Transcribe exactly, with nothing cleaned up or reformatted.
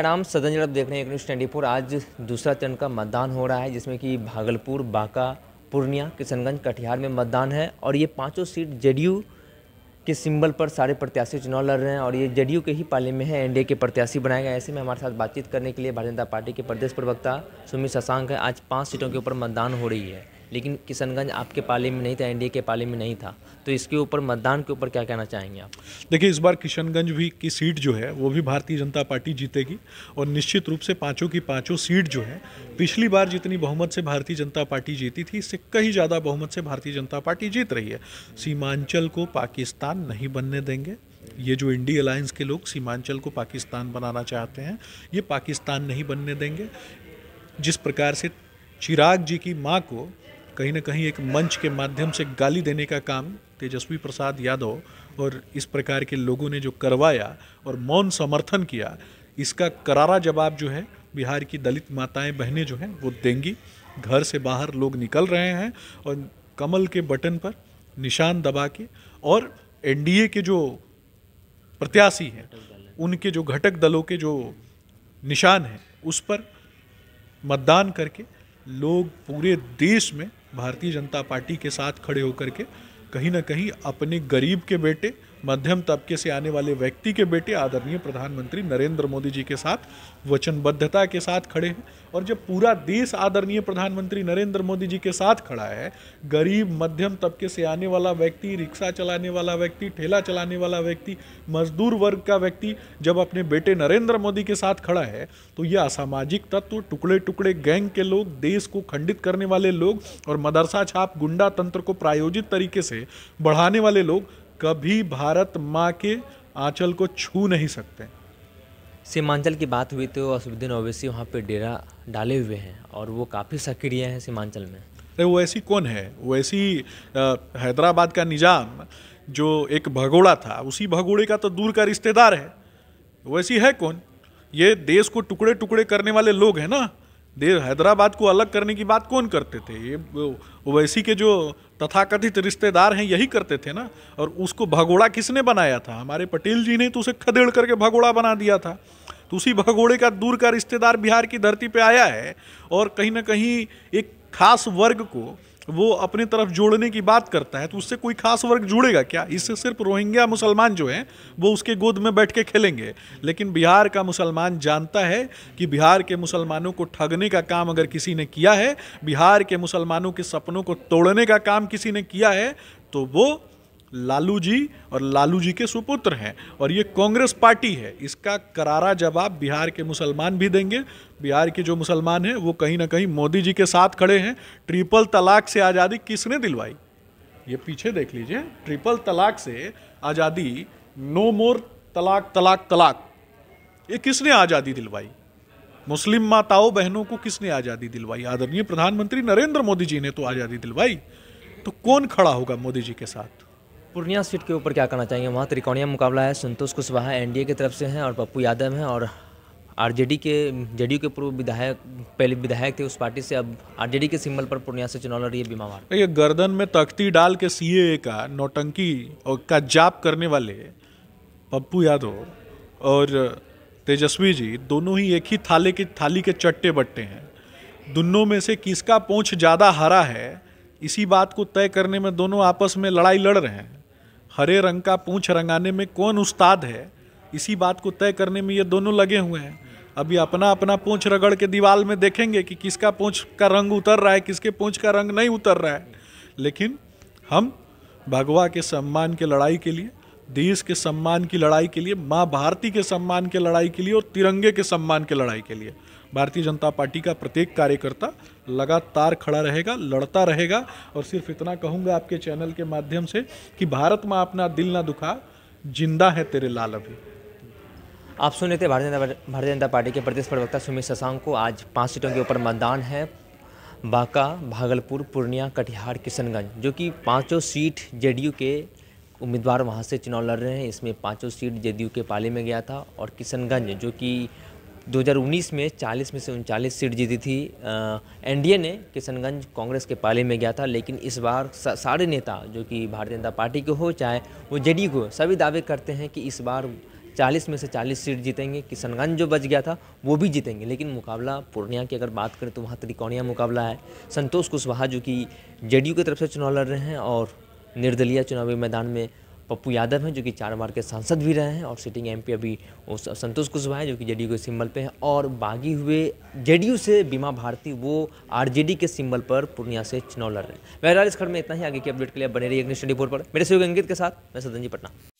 आराम सदन जब देख रहे हैं एक न्यूज़ चौबीस। आज दूसरा चरण का मतदान हो रहा है, जिसमें कि भागलपुर, बांका, पूर्णिया, किशनगंज, कटिहार में मतदान है और ये पांचों सीट जेडीयू के सिंबल पर सारे प्रत्याशी चुनाव लड़ रहे हैं और ये जेडीयू के ही पाले में है। एनडीए के प्रत्याशी बनाए गए। ऐसे में हमारे साथ बातचीत करने के लिए भारतीय जनता पार्टी के प्रदेश प्रवक्ता सीमित ससांग है। आज पाँच सीटों के ऊपर मतदान हो रही है, लेकिन किशनगंज आपके पाले में नहीं था, एनडीए के पाले में नहीं था, तो इसके ऊपर मतदान के ऊपर क्या कहना चाहेंगे आप? देखिए, इस बार किशनगंज भी की सीट जो है वो भी भारतीय जनता पार्टी जीतेगी और निश्चित रूप से पांचों की पांचों सीट जो है पिछली बार जितनी बहुमत से भारतीय जनता पार्टी जीती थी, इससे कहीं ज़्यादा बहुमत से भारतीय जनता पार्टी जीत रही है। सीमांचल को पाकिस्तान नहीं बनने देंगे। ये जो इंडी अलायंस के लोग सीमांचल को पाकिस्तान बनाना चाहते हैं, ये पाकिस्तान नहीं बनने देंगे। जिस प्रकार से चिराग जी की माँ को कहीं ना कहीं एक मंच के माध्यम से गाली देने का काम तेजस्वी प्रसाद यादव और इस प्रकार के लोगों ने जो करवाया और मौन समर्थन किया, इसका करारा जवाब जो है बिहार की दलित माताएं बहनें जो हैं वो देंगी। घर से बाहर लोग निकल रहे हैं और कमल के बटन पर निशान दबा के, और एनडीए के जो प्रत्याशी हैं उनके जो घटक दलों के जो निशान हैं उस पर मतदान करके लोग पूरे देश में भारतीय जनता पार्टी के साथ खड़े होकर के कहीं ना कहीं अपने गरीब के बेटे, मध्यम तबके से आने वाले व्यक्ति के बेटे आदरणीय प्रधानमंत्री नरेंद्र मोदी जी के साथ वचनबद्धता के साथ खड़े हैं। और जब पूरा देश आदरणीय प्रधानमंत्री नरेंद्र मोदी जी के साथ खड़ा है, गरीब मध्यम तबके से आने वाला व्यक्ति, रिक्शा चलाने वाला व्यक्ति, ठेला चलाने वाला व्यक्ति, मजदूर वर्ग का व्यक्ति जब अपने बेटे नरेंद्र मोदी के साथ खड़ा है, तो ये असामाजिक तत्व, टुकड़े टुकड़े गैंग के लोग, देश को खंडित करने वाले लोग और मदरसा छाप गुंडा तंत्र को प्रायोजित तरीके से बढ़ाने वाले लोग कभी भारत माँ के आंचल को छू नहीं सकते। सीमांचल की बात हुई तो असदुद्दीन ओवैसी वहाँ पे डेरा डाले हुए हैं और वो काफ़ी सक्रिय हैं सीमांचल में। अरे ओवैसी कौन है? ओवैसी हैदराबाद का निजाम जो एक भगोड़ा था, उसी भगोड़े का तो दूर का रिश्तेदार है। ओवैसी है कौन? ये देश को टुकड़े टुकड़े करने वाले लोग हैं ना। देर हैदराबाद को अलग करने की बात कौन करते थे? ये ओवैसी के जो तथाकथित रिश्तेदार हैं यही करते थे ना। और उसको भगोड़ा किसने बनाया था? हमारे पटेल जी ने तो उसे खदेड़ करके भगोड़ा बना दिया था। तो उसी भगोड़े का दूर का रिश्तेदार बिहार की धरती पे आया है और कहीं ना कहीं एक खास वर्ग को वो अपने तरफ जोड़ने की बात करता है, तो उससे कोई खास वर्ग जुड़ेगा क्या? इससे सिर्फ रोहिंग्या मुसलमान जो हैं वो उसके गोद में बैठ के खेलेंगे। लेकिन बिहार का मुसलमान जानता है कि बिहार के मुसलमानों को ठगने का काम अगर किसी ने किया है, बिहार के मुसलमानों के सपनों को तोड़ने का काम किसी ने किया है, तो वो लालू जी और लालू जी के सुपुत्र हैं और ये कांग्रेस पार्टी है। इसका करारा जवाब बिहार के मुसलमान भी देंगे। बिहार के जो मुसलमान हैं वो कहीं ना कहीं मोदी जी के साथ खड़े हैं। ट्रिपल तलाक से आज़ादी किसने दिलवाई? ये पीछे देख लीजिए। ट्रिपल तलाक से आज़ादी, नो मोर तलाक तलाक तलाक, ये किसने आज़ादी दिलवाई? मुस्लिम माताओं बहनों को किसने आज़ादी दिलवाई? आदरणीय प्रधानमंत्री नरेंद्र मोदी जी ने तो आज़ादी दिलवाई। तो कौन खड़ा होगा मोदी जी के साथ? पूर्णिया सीट के ऊपर क्या करना चाहिए? वहाँ त्रिकोणीय मुकाबला है। संतोष कुशवाहा एनडीए की तरफ से हैं और पप्पू यादव हैं और आरजेडी के जेडीयू के पूर्व विधायक, पहले विधायक थे उस पार्टी से, अब आरजेडी के सिंबल पर पूर्णिया से चुनाव लड़ रही है बीमा भारती। ये गर्दन में तख्ती डाल के सीएए का नौटंकी और का जाप करने वाले पप्पू यादव और तेजस्वी जी दोनों ही एक ही थाली के थाली के चट्टे बट्टे हैं। दोनों में से किसका पूंछ ज़्यादा हरा है, इसी बात को तय करने में दोनों आपस में लड़ाई लड़ रहे हैं। हरे रंग का पूंछ रंगाने में कौन उस्ताद है, इसी बात को तय करने में ये दोनों लगे हुए हैं। अभी अपना अपना पूंछ रगड़ के दीवार में देखेंगे कि किसका पूंछ का रंग उतर रहा है, किसके पूंछ का रंग नहीं उतर रहा है। लेकिन हम भगवा के सम्मान के लड़ाई के लिए, देश के सम्मान की लड़ाई के लिए, माँ भारती के सम्मान के लड़ाई के लिए और तिरंगे के सम्मान के लड़ाई के लिए भारतीय जनता पार्टी का प्रत्येक कार्यकर्ता लगातार खड़ा रहेगा, लड़ता रहेगा। और सिर्फ इतना कहूँगा आपके चैनल के माध्यम से कि भारत माँ अपना दिल ना दुखा, जिंदा है तेरे लाल। अभी आप सुने थे भारतीय जनता पार्टी के प्रदेश प्रवक्ता सीमित ससांग को। आज पाँच सीटों के ऊपर मतदान है। बांका, भागलपुर, पूर्णिया, कटिहार, किशनगंज, जो कि पाँचों सीट जेडीयू के उम्मीदवार वहाँ से चुनाव लड़ रहे हैं। इसमें पाँचों सीट जेडीयू के पाले में गया था। और किशनगंज जो कि दो हज़ार उन्नीस में चालीस में से उनचालीस सीट जीती थी एनडीए ने, किशनगंज कांग्रेस के पाले में गया था। लेकिन इस बार सा, सारे नेता जो कि भारतीय जनता पार्टी के हो चाहे वो जेडीयू को, सभी दावे करते हैं कि इस बार चालीस में से चालीस सीट जीतेंगे। किशनगंज जो बच गया था वो भी जीतेंगे, लेकिन मुकाबला पूर्णिया की अगर बात करें तो वहाँ त्रिकोणीय मुकाबला है। संतोष कुशवाहा जो कि जेडीयू की तरफ से चुनाव लड़ रहे हैं और निर्दलीय चुनावी मैदान में पप्पू यादव हैं जो कि चार बार के सांसद भी रहे हैं और सिटिंग एमपी अभी संतोष कुशवाहा जो कि जेडीयू के सिंबल पे हैं, और बागी हुए जेडीयू से बीमा भारती वो आरजेडी के सिंबल पर पूर्णिया से चुनाव लड़ रहे हैं। बहरहाल इस खबर में इतना ही। आगे की अपडेट के लिए बने रहिए ई के न्यूज़ चौबीस पर। मेरे सहयोगी अंकित के साथ मैं सदन जी पटना।